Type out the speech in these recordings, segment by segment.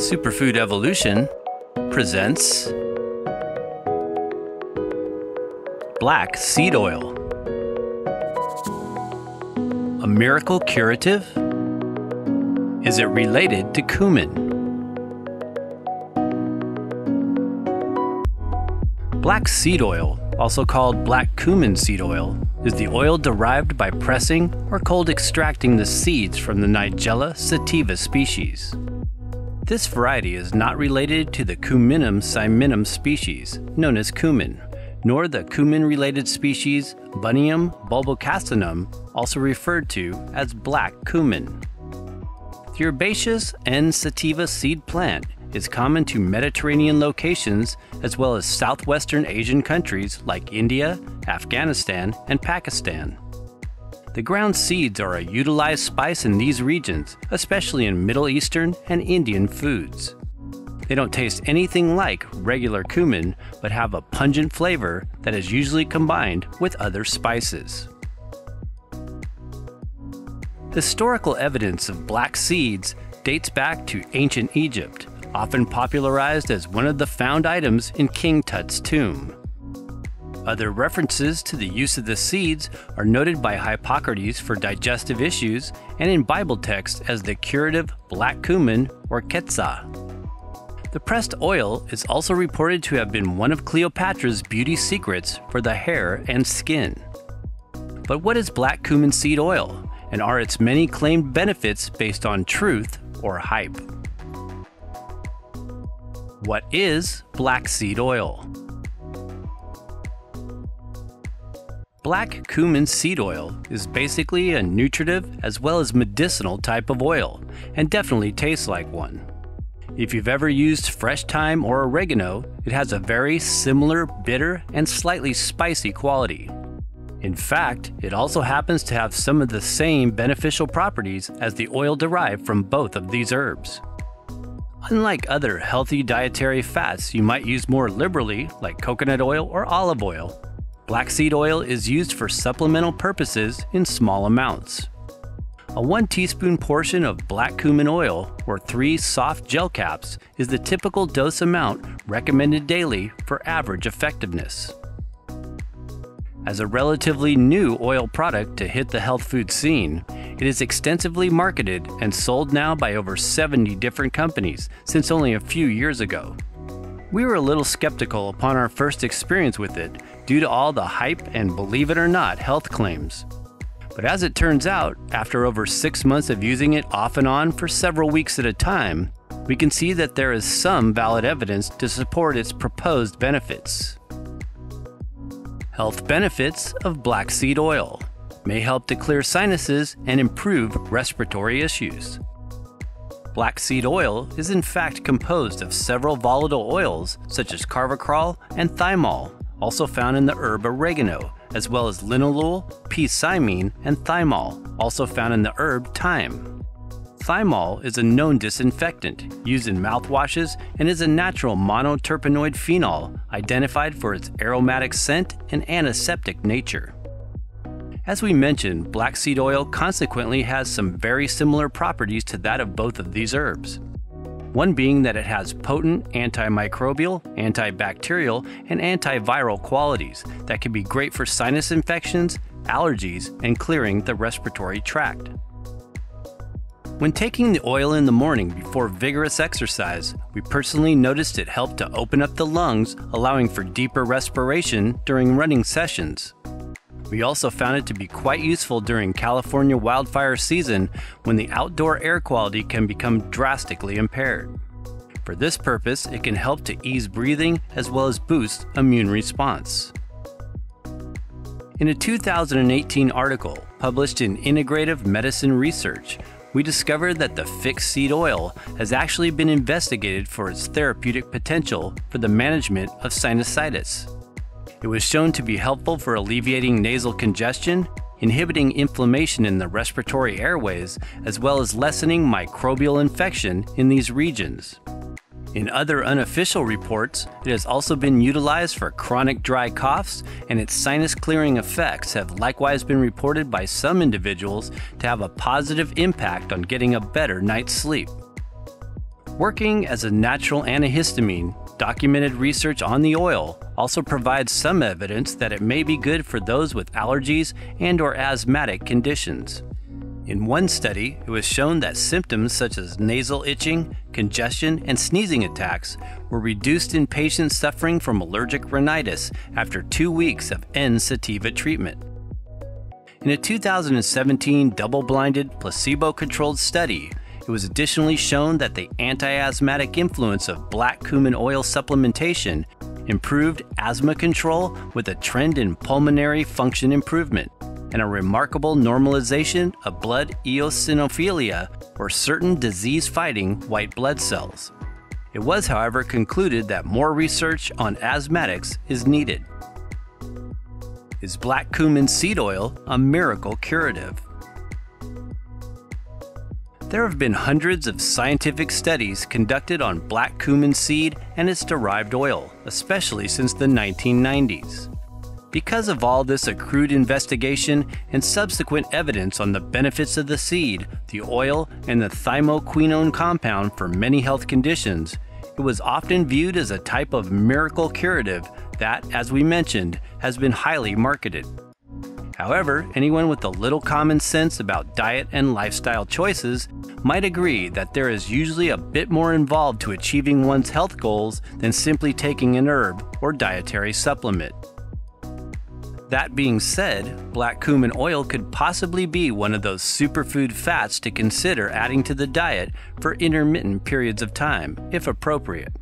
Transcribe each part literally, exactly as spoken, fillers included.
Superfood Evolution presents black seed oil. A miracle curative? Is it related to cumin? Black seed oil, also called black cumin seed oil, is the oil derived by pressing or cold extracting the seeds from the Nigella sativa species. This variety is not related to the Cuminum cyminum species, known as cumin, nor the cumin-related species Bunium bulbocastanum, also referred to as black cumin. The herbaceous and sativa seed plant is common to Mediterranean locations as well as southwestern Asian countries like India, Afghanistan, and Pakistan. The ground seeds are a utilized spice in these regions, especially in Middle Eastern and Indian foods. They don't taste anything like regular cumin, but have a pungent flavor that is usually combined with other spices. Historical evidence of black seeds dates back to ancient Egypt, often popularized as one of the found items in King Tut's tomb. Other references to the use of the seeds are noted by Hippocrates for digestive issues and in Bible texts as the curative black cumin or quetzah. The pressed oil is also reported to have been one of Cleopatra's beauty secrets for the hair and skin. But what is black cumin seed oil, and are its many claimed benefits based on truth or hype? What is black seed oil? Black cumin seed oil is basically a nutritive as well as medicinal type of oil, and definitely tastes like one. If you've ever used fresh thyme or oregano, it has a very similar bitter and slightly spicy quality. In fact, it also happens to have some of the same beneficial properties as the oil derived from both of these herbs. Unlike other healthy dietary fats you might use more liberally, like coconut oil or olive oil, black seed oil is used for supplemental purposes in small amounts. A one teaspoon portion of black cumin oil, or three soft gel caps, is the typical dose amount recommended daily for average effectiveness. As a relatively new oil product to hit the health food scene, it is extensively marketed and sold now by over seventy different companies since only a few years ago. We were a little skeptical upon our first experience with it due to all the hype and believe it or not health claims. But as it turns out, after over six months of using it off and on for several weeks at a time, we can see that there is some valid evidence to support its proposed benefits. Health benefits of black seed oil may help to clear sinuses and improve respiratory issues. Black seed oil is in fact composed of several volatile oils such as carvacrol and thymol, also found in the herb oregano, as well as linalool, p-cymene, and thymol, also found in the herb thyme. Thymol is a known disinfectant used in mouthwashes and is a natural monoterpenoid phenol identified for its aromatic scent and antiseptic nature. As we mentioned, black seed oil consequently has some very similar properties to that of both of these herbs. One being that it has potent antimicrobial, antibacterial, and antiviral qualities that can be great for sinus infections, allergies, and clearing the respiratory tract. When taking the oil in the morning before vigorous exercise, we personally noticed it helped to open up the lungs, allowing for deeper respiration during running sessions. We also found it to be quite useful during California wildfire season when the outdoor air quality can become drastically impaired. For this purpose, it can help to ease breathing as well as boost immune response. In a two thousand eighteen article published in Integrative Medicine Research, we discovered that the fixed seed oil has actually been investigated for its therapeutic potential for the management of sinusitis. It was shown to be helpful for alleviating nasal congestion, inhibiting inflammation in the respiratory airways, as well as lessening microbial infection in these regions. In other unofficial reports, it has also been utilized for chronic dry coughs, and its sinus clearing effects have likewise been reported by some individuals to have a positive impact on getting a better night's sleep. Working as a natural antihistamine, documented research on the oil also provides some evidence that it may be good for those with allergies and/or asthmatic conditions. In one study, it was shown that symptoms such as nasal itching, congestion, and sneezing attacks were reduced in patients suffering from allergic rhinitis after two weeks of N sativa treatment. In a two thousand seventeen double-blinded, placebo-controlled study, it was additionally shown that the anti-asthmatic influence of black cumin oil supplementation improved asthma control with a trend in pulmonary function improvement and a remarkable normalization of blood eosinophilia, or certain disease-fighting white blood cells. It was, however, concluded that more research on asthmatics is needed. Is black cumin seed oil a miracle curative? There have been hundreds of scientific studies conducted on black cumin seed and its derived oil, especially since the nineteen nineties. Because of all this accrued investigation and subsequent evidence on the benefits of the seed, the oil, and the thymoquinone compound for many health conditions, it was often viewed as a type of miracle curative that, as we mentioned, has been highly marketed. However, anyone with a little common sense about diet and lifestyle choices might agree that there is usually a bit more involved to achieving one's health goals than simply taking an herb or dietary supplement. That being said, black cumin oil could possibly be one of those superfood fats to consider adding to the diet for intermittent periods of time, if appropriate.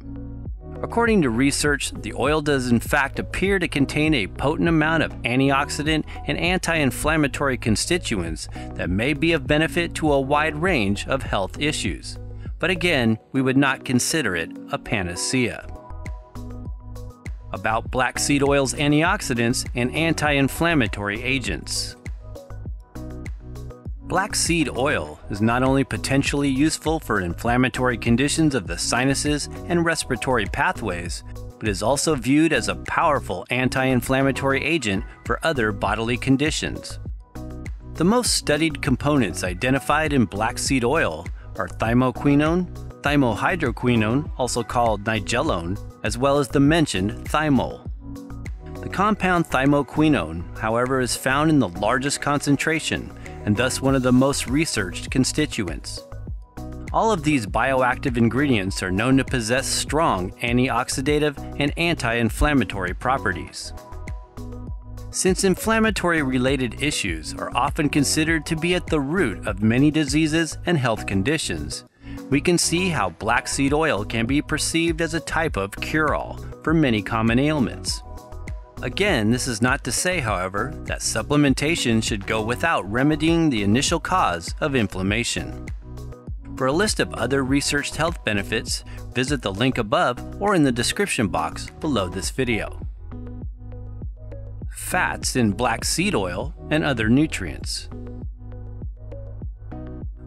According to research, the oil does in fact appear to contain a potent amount of antioxidant and anti-inflammatory constituents that may be of benefit to a wide range of health issues. But again, we would not consider it a panacea. About black seed oil's antioxidants and anti-inflammatory agents. Black seed oil is not only potentially useful for inflammatory conditions of the sinuses and respiratory pathways, but is also viewed as a powerful anti-inflammatory agent for other bodily conditions. The most studied components identified in black seed oil are thymoquinone, thymohydroquinone, also called nigellone, as well as the mentioned thymol. The compound thymoquinone, however, is found in the largest concentration and thus one of the most researched constituents. All of these bioactive ingredients are known to possess strong antioxidative and anti-inflammatory properties. Since inflammatory-related issues are often considered to be at the root of many diseases and health conditions, we can see how black seed oil can be perceived as a type of cure-all for many common ailments. Again, this is not to say, however, that supplementation should go without remedying the initial cause of inflammation. For a list of other researched health benefits, visit the link above or in the description box below this video. Fats in black seed oil and other nutrients.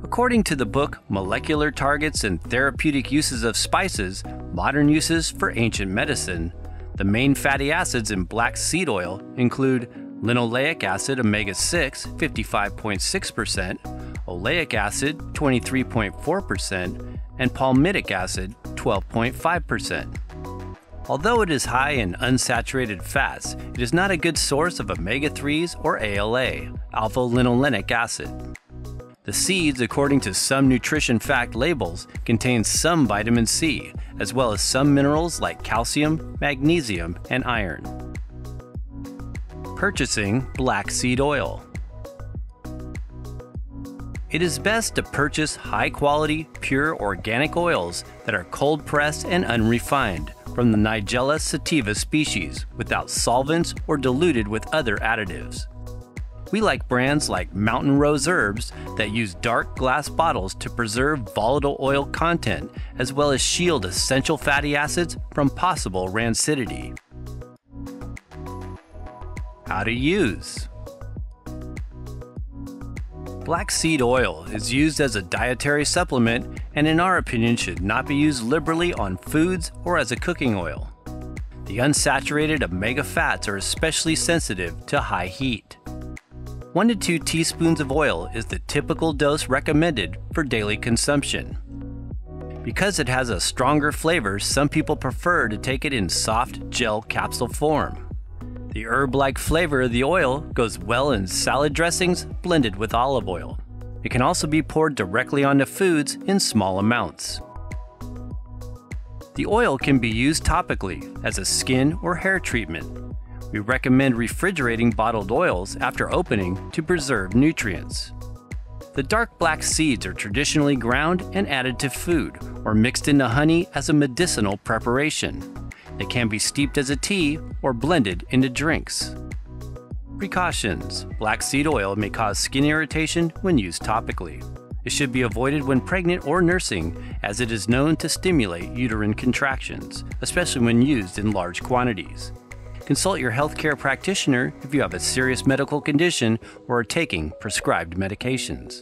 According to the book Molecular Targets and Therapeutic Uses of Spices, Modern Uses for Ancient Medicine, the main fatty acids in black seed oil include linoleic acid omega six, fifty-five point six percent, oleic acid, twenty-three point four percent, and palmitic acid, twelve point five percent. Although it is high in unsaturated fats, it is not a good source of omega threes or A L A, alpha-linolenic acid. The seeds, according to some nutrition fact labels, contain some vitamin C, as well as some minerals like calcium, magnesium, and iron. Purchasing black seed oil. It is best to purchase high-quality, pure organic oils that are cold-pressed and unrefined from the Nigella sativa species without solvents or diluted with other additives. We like brands like Mountain Rose Herbs that use dark glass bottles to preserve volatile oil content as well as shield essential fatty acids from possible rancidity. How to use. Black seed oil is used as a dietary supplement and in our opinion should not be used liberally on foods or as a cooking oil. The unsaturated omega fats are especially sensitive to high heat. One to two teaspoons of oil is the typical dose recommended for daily consumption. Because it has a stronger flavor, some people prefer to take it in soft gel capsule form. The herb-like flavor of the oil goes well in salad dressings blended with olive oil. It can also be poured directly onto foods in small amounts. The oil can be used topically as a skin or hair treatment. We recommend refrigerating bottled oils after opening to preserve nutrients. The dark black seeds are traditionally ground and added to food or mixed into honey as a medicinal preparation. They can be steeped as a tea or blended into drinks. Precautions: black seed oil may cause skin irritation when used topically. It should be avoided when pregnant or nursing, as it is known to stimulate uterine contractions, especially when used in large quantities. Consult your healthcare practitioner if you have a serious medical condition or are taking prescribed medications.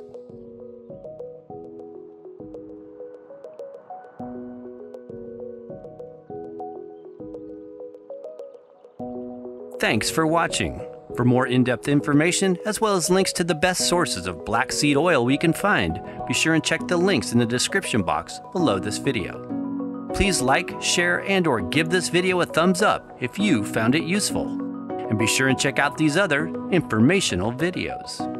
Thanks for watching. For more in-depth information, as well as links to the best sources of black seed oil we can find, be sure and check the links in the description box below this video. Please like, share, and or give this video a thumbs up if you found it useful. And be sure and check out these other informational videos.